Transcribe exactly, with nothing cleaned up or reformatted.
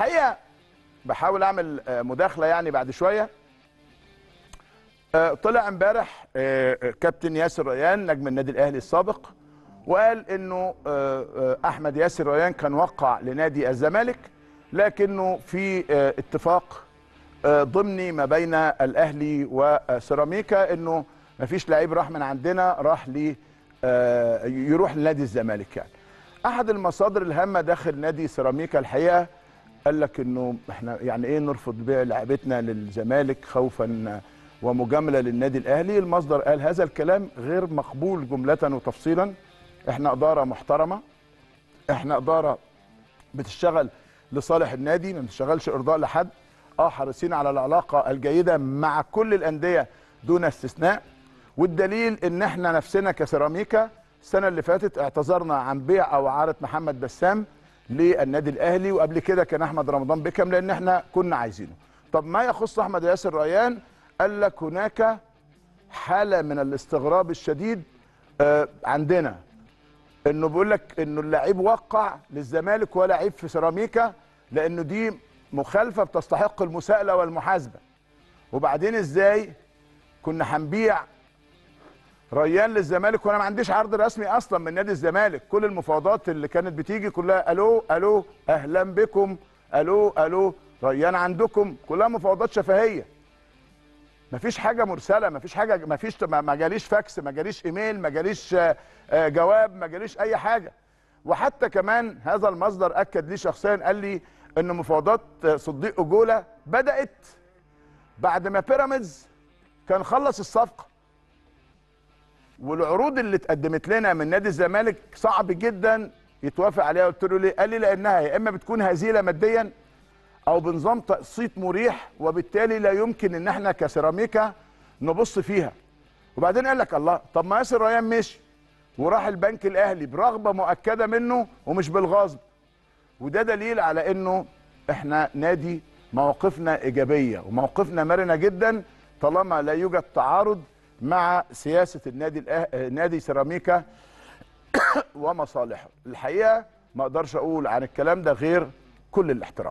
حقيقه بحاول اعمل مداخله يعني بعد شويه. طلع امبارح كابتن ياسر ريان نجم النادي الاهلي السابق وقال انه احمد ياسر ريان كان وقع لنادي الزمالك لكنه في اتفاق ضمني ما بين الاهلي وسيراميكا انه ما فيش لعيب راح من عندنا راح لي يروح لنادي الزمالك. يعني احد المصادر الهامه داخل نادي سيراميكا الحقيقه قال لك انه احنا يعني ايه نرفض بيع لعبتنا للزمالك خوفا ومجامله للنادي الاهلي. المصدر قال هذا الكلام غير مقبول جمله وتفصيلا. احنا اداره محترمه، احنا اداره بتشتغل لصالح النادي، ما بنشتغلش ارضاء لحد، اه حريصين على العلاقه الجيده مع كل الانديه دون استثناء. والدليل ان احنا نفسنا كسيراميكا السنه اللي فاتت اعتذرنا عن بيع او اعاره محمد بسام للنادي الاهلي، وقبل كده كان احمد رمضان بكم لان احنا كنا عايزينه. طب ما يخص احمد ياسر ريان قال لك هناك حاله من الاستغراب الشديد عندنا انه بيقول لك انه اللاعب وقع للزمالك ولاعب في سيراميكا لانه دي مخالفه بتستحق المساءله والمحاسبه. وبعدين ازاي كنا هنبيع ريان للزمالك وانا ما عنديش عرض رسمي اصلا من نادي الزمالك؟ كل المفاوضات اللي كانت بتيجي كلها الو الو اهلا بكم الو الو ريان عندكم، كلها مفاوضات شفهيه. مفيش حاجه مرسله، مفيش حاجه، مفيش ما جاليش فاكس، ما جاليش ايميل، ما جاليش جواب، ما جاليش اي حاجه. وحتى كمان هذا المصدر اكد لي شخصيا قال لي ان مفاوضات صديق اجوله بدات بعد ما بيراميدز كان خلص الصفقه. والعروض اللي اتقدمت لنا من نادي الزمالك صعب جدا يتوافق عليها. قلت له ليه؟ قال لي لانها يا اما بتكون هزيله ماديا او بنظام تقسيط مريح، وبالتالي لا يمكن ان احنا كسيراميكا نبص فيها. وبعدين قال لك الله، طب ما ياسر ريان مشي وراح البنك الاهلي برغبه مؤكده منه ومش بالغصب. وده دليل على انه احنا نادي مواقفنا ايجابيه ومواقفنا مرنه جدا طالما لا يوجد تعارض مع سياسة النادي الأه... نادي سيراميكا ومصالحه. الحقيقة ما اقدرش اقول عن الكلام ده غير كل الاحترام.